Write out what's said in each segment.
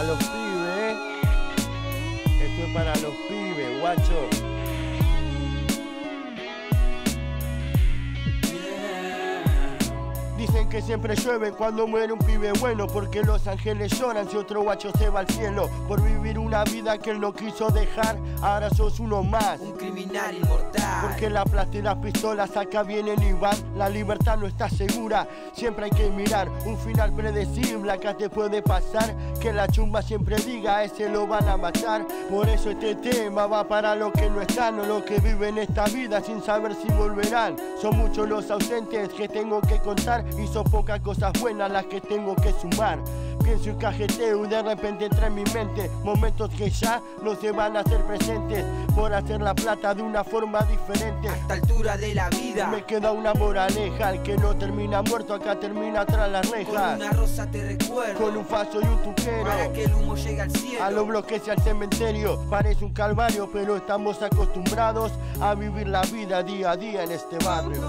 para los pibes. Esto es para los pibes, guacho. Dicen que siempre llueve cuando muere un pibe bueno, porque los ángeles lloran si otro guacho se va al cielo. Por vivir una vida que él no quiso dejar, ahora sos uno más, un criminal inmortal. Porque la plata y las pistolas acá vienen y van, la libertad no está segura, siempre hay que mirar. Un final predecible acá te puede pasar, que la chumba siempre diga a ese lo van a matar. Por eso este tema va para los que no están, o los que viven esta vida sin saber si volverán. Son muchos los ausentes que tengo que contar, y son pocas cosas buenas las que tengo que sumar. Pienso y cajeteo y de repente entra en mi mente momentos que ya no se van a hacer presentes, por hacer la plata de una forma diferente. A esta altura de la vida me queda una moraleja: el que no termina muerto acá termina tras las rejas. Con una rosa te recuerdo, con un faso y un tuquero, para que el humo llegue al cielo, a los bloques y al cementerio. Parece un calvario pero estamos acostumbrados a vivir la vida día a día en este barrio.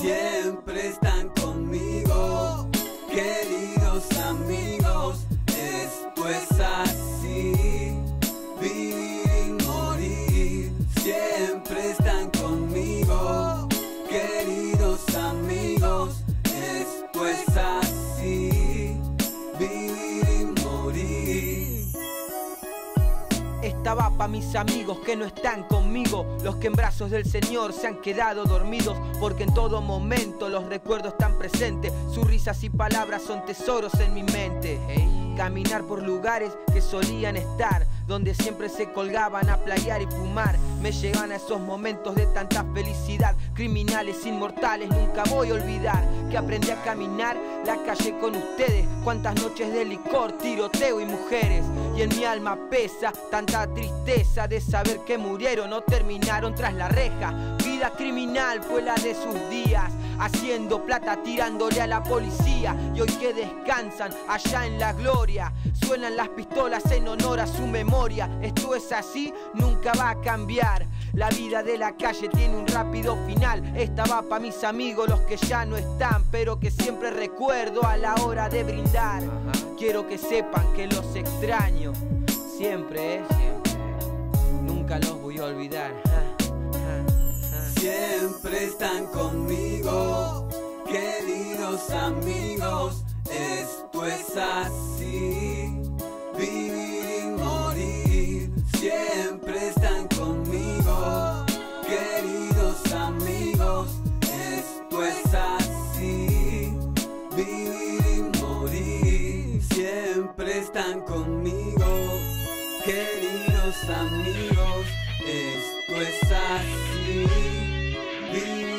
Siempre están conmigo, queridos amigos, esto es así, vivir y morir. Siempre están conmigo, queridos amigos, esto es así, vivir y morir. Esta va pa' mis amigos que no están conmigo, los que en brazos del Señor se han quedado dormidos, porque en todo momento los recuerdos están presentes. Sus risas y palabras son tesoros en mi mente. Caminar por lugares que solían estar, donde siempre se colgaban a playar y fumar, me llevan a esos momentos de tanta felicidad. Criminales inmortales nunca voy a olvidar, que aprendí a caminar la calle con ustedes. Cuántas noches de licor, tiroteo y mujeres, y en mi alma pesa tanta tristeza de saber que murieron o terminaron tras la reja. Vida criminal fue la de sus días, haciendo plata tirándole a la policía, y hoy que descansan allá en la gloria, suenan las pistolas en honor a su memoria. Esto es así, nunca va a cambiar, la vida de la calle tiene un rápido final. Esta va pa' mis amigos, los que ya no están, pero que siempre recuerdo a la hora de brindar. Quiero que sepan que los extraño, siempre, siempre. Nunca los voy a olvidar. Siempre están conmigo, queridos amigos, esto es así, vivir y morir. Siempre están conmigo, queridos amigos, esto es así, vivir y morir. Siempre están conmigo, queridos amigos, esto es así. Vivir